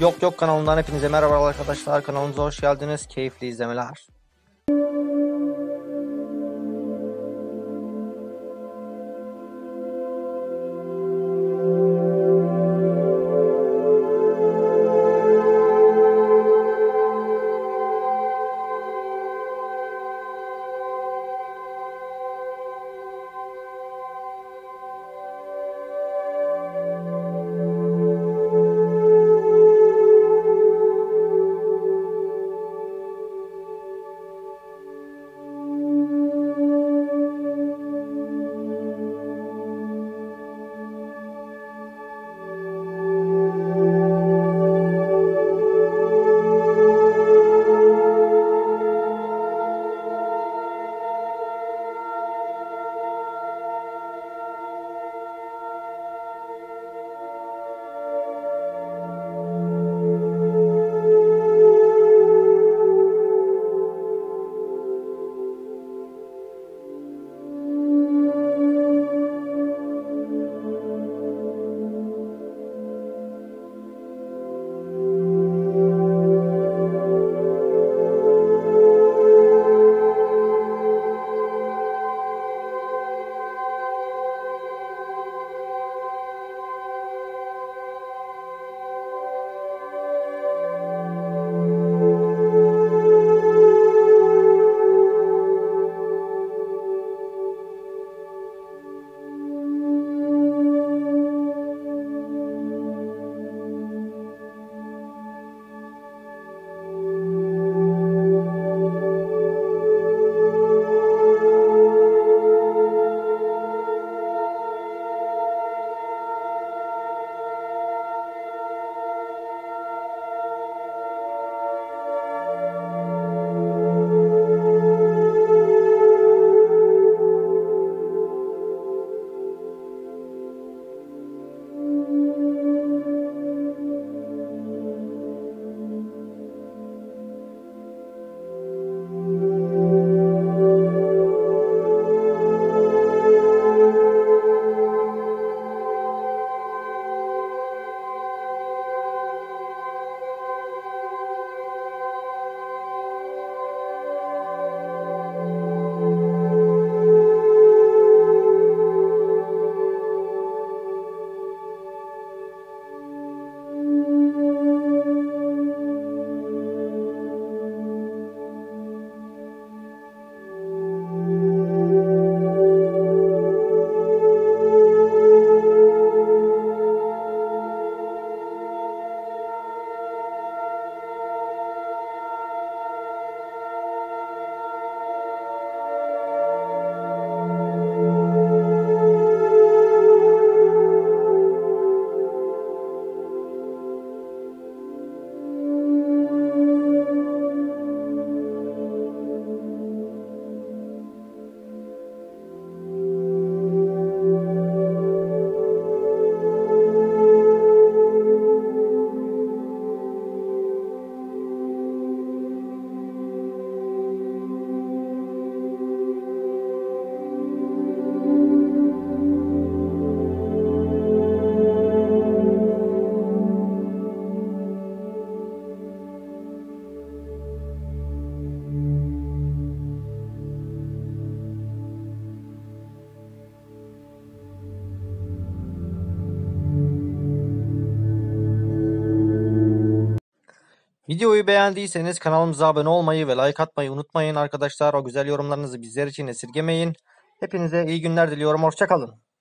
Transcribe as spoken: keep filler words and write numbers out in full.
YoK YoK kanalından hepinize merhabalar arkadaşlar. Kanalımıza hoş geldiniz. Keyifli izlemeler. Videoyu beğendiyseniz kanalımıza abone olmayı ve like atmayı unutmayın arkadaşlar. O güzel yorumlarınızı bizler için esirgemeyin. Hepinize iyi günler diliyorum. Hoşça kalın.